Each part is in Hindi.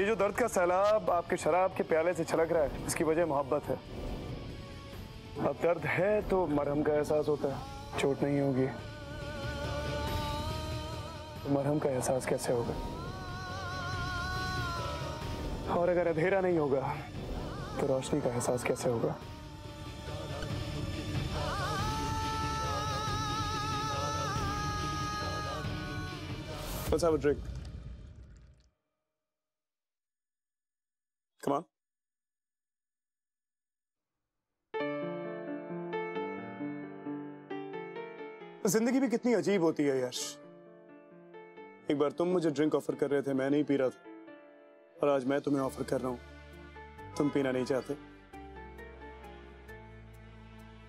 ये जो दर्द का सैलाब आपके शराब के प्याले से छलक रहा है, इसकी वजह मोहब्बत है। अब दर्द है तो मरहम का एहसास होता है, चोट नहीं होगी तो मरहम का एहसास कैसे होगा? और अगर अंधेरा नहीं होगा तो रोशनी का एहसास कैसे होगा? Let's have a drink. Come on. जिंदगी भी कितनी अजीब होती है यार। एक बार तुम मुझे ड्रिंक ऑफर कर रहे थे, मैं नहीं पी रहा था, और आज मैं तुम्हें ऑफर कर रहा हूं, तुम पीना नहीं चाहते।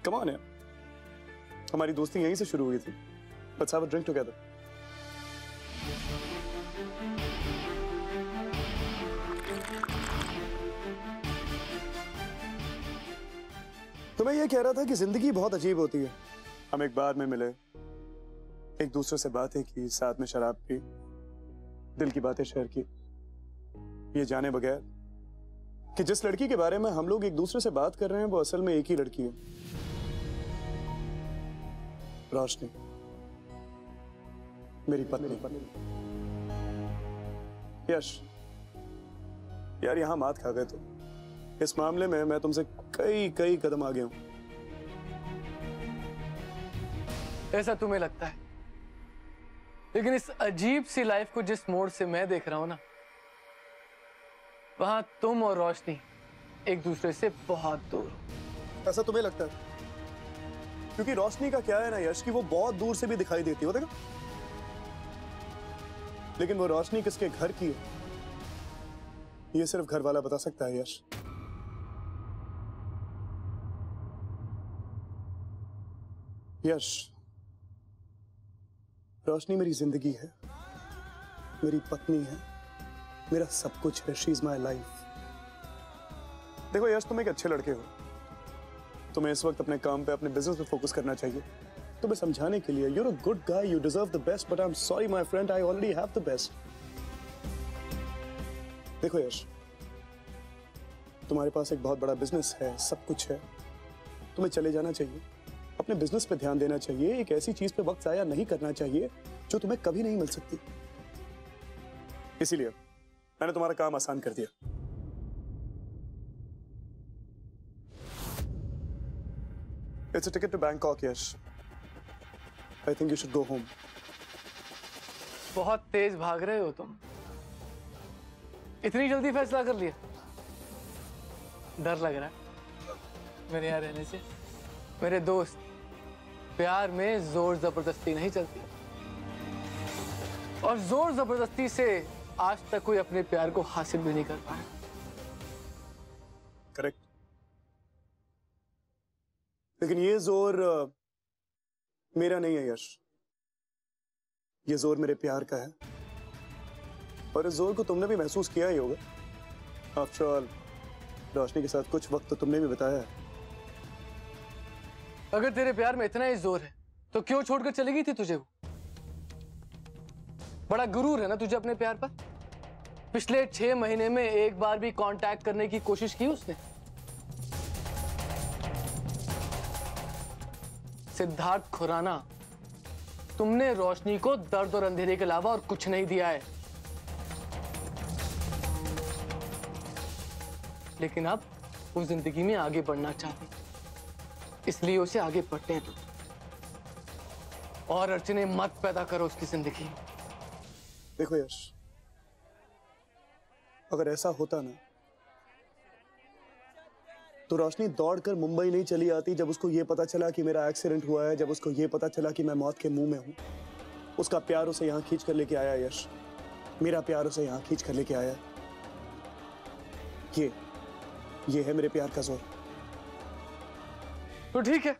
Come on यार, हमारी दोस्ती यहीं से शुरू हुई थी। Let's have a drink together. तो मैं ये कह रहा था कि जिंदगी बहुत अजीब होती है। हम एक बार में मिले, एक दूसरे से बातें की, साथ में शराब पी, दिल की बातें शेयर की, ये जाने बगैर कि जिस लड़की के बारे में हम लोग एक दूसरे से बात कर रहे हैं वो असल में एक ही लड़की है, रोशनी, मेरी पत्नी। यश यार, यहां मात खा गए तुम। इस मामले में मैं तुमसे कई कदम आगे हूं। ऐसा तुम्हें लगता है, लेकिन इस अजीब सी लाइफ को जिस मोड़ से मैं देख रहा हूं ना, वहां तुम और रोशनी एक दूसरे से बहुत दूर हो। ऐसा तुम्हें लगता है क्योंकि रोशनी का क्या है ना यश, कि वो बहुत दूर से भी दिखाई देती हो, देखा, लेकिन वो रोशनी किसके घर की है ये सिर्फ घर वाला बता सकता है यश। यश, रोशनी मेरी जिंदगी है, मेरी पत्नी है, मेरा सब कुछ है। She is my life. देखो यश, तुम एक अच्छे लड़के हो, तुम्हें इस वक्त अपने काम पे, अपने बिजनेस पे फोकस करना चाहिए। तुम्हें समझाने के लिए, you're a good guy, you deserve the best, but I am sorry my friend, I already have the best. देखो यश, तुम्हारे पास एक बहुत बड़ा बिजनेस है, सब कुछ है, तुम्हें चले जाना चाहिए, अपने बिजनेस पे ध्यान देना चाहिए। एक ऐसी चीज पे वक्त जाया नहीं करना चाहिए जो तुम्हें कभी नहीं मिल सकती। इसीलिए मैंने तुम्हारा काम आसान कर दिया। It's a ticket to Bangkok Yash, I think you should go home. बहुत तेज भाग रहे हो तुम, इतनी जल्दी फैसला कर लिया? डर लग रहा है मेरे यहाँ रहने से। मेरे दोस्त, प्यार में जोर जबरदस्ती नहीं चलती, और जोर जबरदस्ती से आज तक कोई अपने प्यार को हासिल भी नहीं कर पाया। करेक्ट, लेकिन ये जोर मेरा नहीं है यश, ये जोर मेरे प्यार का है, और इस जोर को तुमने भी महसूस किया ही होगा। आफ्टर ऑल, रोशनी के साथ कुछ वक्त तो तुमने भी बिताया है। अगर तेरे प्यार में इतना ही जोर है तो क्यों छोड़कर चली गई थी तुझे वो? बड़ा गुरूर है ना तुझे अपने प्यार पर। पिछले 6 महीने में एक बार भी कांटेक्ट करने की कोशिश की उसने? सिद्धार्थ खुराना, तुमने रोशनी को दर्द और अंधेरे के अलावा और कुछ नहीं दिया है, लेकिन अब वो जिंदगी में आगे बढ़ना चाहती, इसलिए उसे आगे बढ़ने दो, और अड़चने मत पैदा करो उसकी जिंदगी। देखो यश, अगर ऐसा होता ना तो रोशनी दौड़कर मुंबई नहीं चली आती जब उसको यह पता चला कि मेरा एक्सीडेंट हुआ है, जब उसको यह पता चला कि मैं मौत के मुंह में हूं। उसका प्यार उसे यहां खींच कर लेके आया यश, मेरा प्यार उसे यहां खींच कर लेके आया। ये है मेरे प्यार का जोर। तो ठीक है,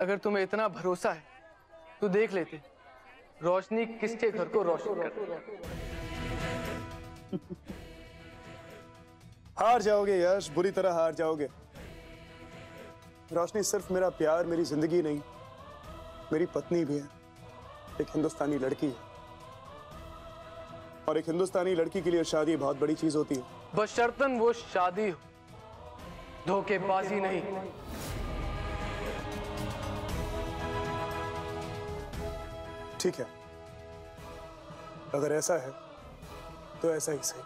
अगर तुम्हें इतना भरोसा है तो देख लेते रोशनी किसके घर को रोशन करती। हार जाओगे यश, बुरी तरह हार जाओगे। रोशनी सिर्फ मेरा प्यार, मेरी जिंदगी नहीं, मेरी पत्नी भी है, एक हिंदुस्तानी लड़की है। और एक हिंदुस्तानी लड़की के लिए शादी बहुत बड़ी चीज होती है, बशर्तन वो शादी धोखेबाजी नहीं। ठीक है, अगर ऐसा है तो ऐसा ही सही।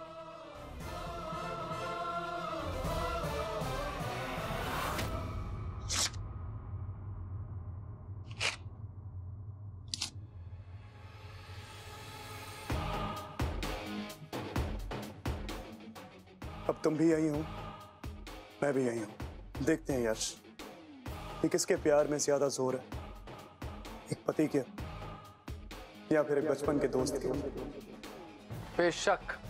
अब तुम भी यहीं हो, मैं भी यहीं हूं। देखते हैं यश कि किसके प्यार में ज्यादा जोर है, एक पति के या फिर एक बचपन के दोस्त के। बेशक।